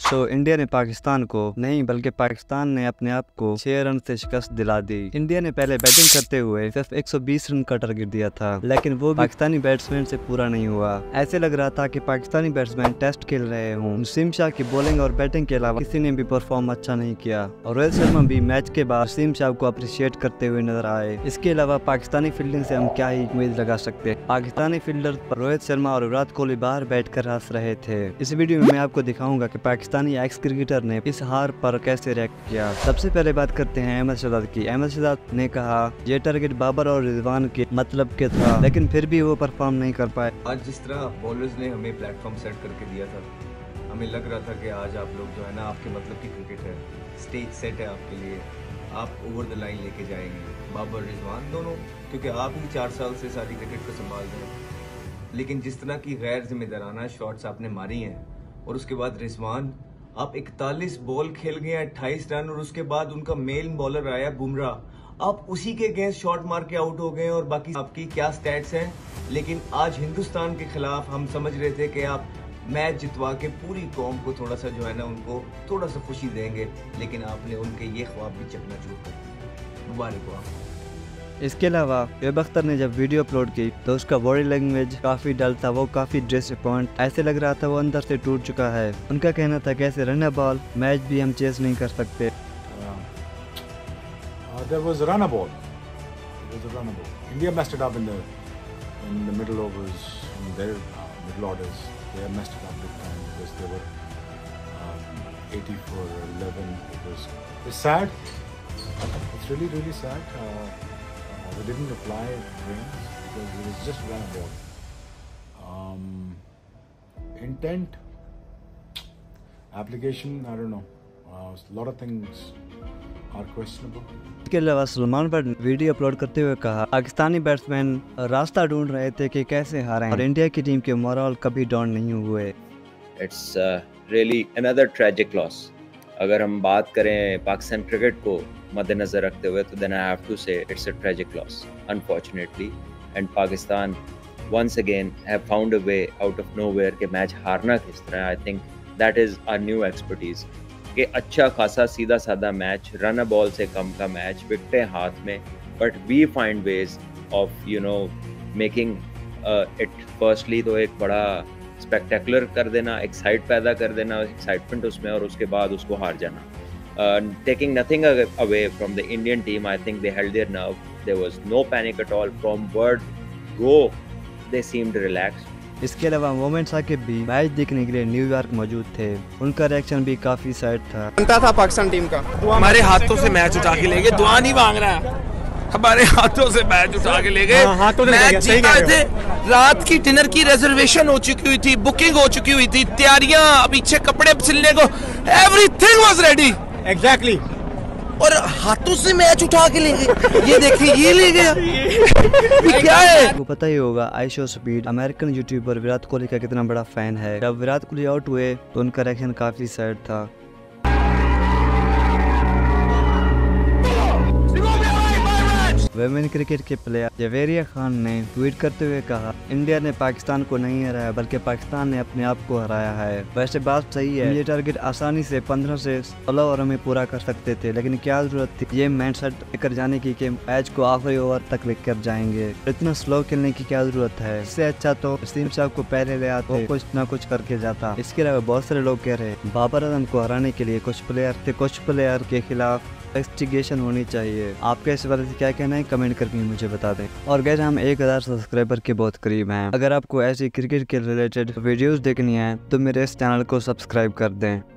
So India ने पाकिस्तान को नहीं बल्कि पाकिस्तान ने अपने आप को 6 रन से शिकस्त दिला दी। इंडिया ने पहले बैटिंग करते हुए सिर्फ 120 रन का टारगेट दिया था, लेकिन वो पाकिस्तानी बैट्समैन से पूरा नहीं हुआ। ऐसे लग रहा था कि पाकिस्तानी बैट्समैन टेस्ट खेल रहे हों। सिम शाह की बॉलिंग और बैटिंग के अलावा किसी ने भी परफॉर्म अच्छा नहीं किया और रोहित शर्मा भी मैच के बाद सिम शाह को अप्रिशिएट करते हुए नजर आए। इसके अलावा पाकिस्तानी फील्डिंग से हम क्या ही उम्मीद लगा सकते हैं। पाकिस्तानी फील्डर रोहित शर्मा और विराट कोहली बाहर बैठ कर हंस रहे थे। इस वीडियो में मैं आपको दिखाऊंगा कि पाकिस्तानी एक्स क्रिकेटर ने इस हार पर कैसे रिएक्ट किया। सबसे पहले बात करते हैं अहमद शहजाद की। अहमद शहजाद ने कहा ये टारगेट बाबर और रिजवान के मतलब के था, लेकिन फिर भी वो परफॉर्म नहीं कर पाए। आज जिस तरह बॉलर्स ने हमें प्लेटफॉर्म सेट करके दिया था, हमें लग रहा था कि आज आप लोग जो है ना आपके मतलब की क्रिकेट है, स्टेज सेट है आपके लिए, आप ओवर द लाइन लेके जाएंगे। बाबर रिजवान दोनों, क्योंकि आप ही 4 साल से सारी क्रिकेट को संभाल रहे हैं, लेकिन जिस तरह की गैर जिम्मेदाराना शॉट्स आपने मारी हैं और उसके बाद रिजवान आप 41 बॉल खेल गए 28 रन और उसके बाद उनका मेन बॉलर आया बुमराह, आप उसी के अगेंस्ट शॉट मार के आउट हो गए और बाकी आपकी क्या स्टैट्स हैं। लेकिन आज हिंदुस्तान के खिलाफ हम समझ रहे थे कि आप मैच जितवा के पूरी कौम को थोड़ा सा जो है ना उनको थोड़ा सा खुशी देंगे, लेकिन आपने उनके ये ख्वाब भी चकनाचूर कर। मुबारक हो आपको। इसके अलावा शोएब अख्तर ने जब वीडियो अपलोड की तो उसका बॉडी लैंग्वेज काफी डल था, वो काफी डिसअपॉइंट, ऐसे लग रहा था वो अंदर से टूट चुका है। उनका कहना था कैसे रन अ बॉल मैच भी हम चेस नहीं कर सकते। We didn't apply rings because it was just run a ball. Intent, application, I don't know. A lot of things are questionable. इसके अलावा सलमान बट वीडियो अपलोड करते हुए कहा पाकिस्तानी बैट्समैन रास्ता ढूंढ रहे थे कि कैसे हारे और इंडिया की टीम के मोरल कभी डाउन नहीं हुए। It's really another tragic loss. अगर हम बात करें पाकिस्तान क्रिकेट को मद्देनजर रखते हुए तो then I have to say it's a tragic loss unfortunately and Pakistan once again have found a way out of nowhere के मैच हारना किस तरह। I think that is our new expertise कि अच्छा खासा सीधा साधा मैच, रन अ बॉल से कम का मैच, विकटें हाथ में, but we find ways of you know making it. Firstly तो एक बड़ा स्पेक्टेकुलर कर देना, एक्साइट पैदा कर देना, एक्साइटमेंट उसमें, और उसके बाद उसको हार जाना। Taking nothing away from the Indian team, I think they held their nerve. There was no panic at all. From word go, they seemed relaxed. इसके अलावा मोमेंट्स आके भी मैच देखने के लिए न्यूयॉर्क मौजूद थे। उनका रिएक्शन भी काफी सैड था। बनता था पाकिस्तान टीम का। हमारे हाथों से मैच उठा के ले गए, दुआ नहीं मांग रहा, हमारे हाथों से मैच उठा के ले गए। मैच जीता थे, रात की डिनर की रिजर्वेशन हो चुकी हुई थी, बुकिंग हो चुकी हुई थी, तैयारियाँ, पीछे कपड़े सिलने को, एवरीथिंग वाज रेडी। Exactly. और हाथों से मैच उठा के ले गए। ये देखिए ये ले गया। क्या है आपको पता ही होगा IShowSpeed American YouTuber Virat Kohli का कितना बड़ा फैन है। जब विराट कोहली आउट हुए तो उनका रिएक्शन काफी सैड था। वेमेन क्रिकेट के प्लेयर जवेरिया खान ने ट्वीट करते हुए कहा इंडिया ने पाकिस्तान को नहीं हराया बल्कि पाकिस्तान ने अपने आप को हराया है। वैसे बात सही है, ये टारगेट आसानी से 15 से 16 ओवर में पूरा कर सकते थे, लेकिन क्या जरूरत थी ये माइंडसेट लेकर जाने की कि मैच को आखिरी ओवर तक लेकर जाएंगे। इतना स्लो खेलने की क्या जरूरत है, इससे अच्छा तो सिम शाह को पहले ले आते, वो कुछ न कुछ करके जाता। इसके अलावा बहुत सारे लोग कह रहे बाबर आजम को हराने के लिए कुछ प्लेयर के खिलाफ इन्वेस्टिगेशन होनी चाहिए। आपके इस बारे में क्या कहना है कमेंट करके मुझे बता दें। और गाइस हम 1000 सब्सक्राइबर के बहुत करीब हैं। अगर आपको ऐसी क्रिकेट के रिलेटेड वीडियोस देखनी है तो मेरे इस चैनल को सब्सक्राइब कर दें।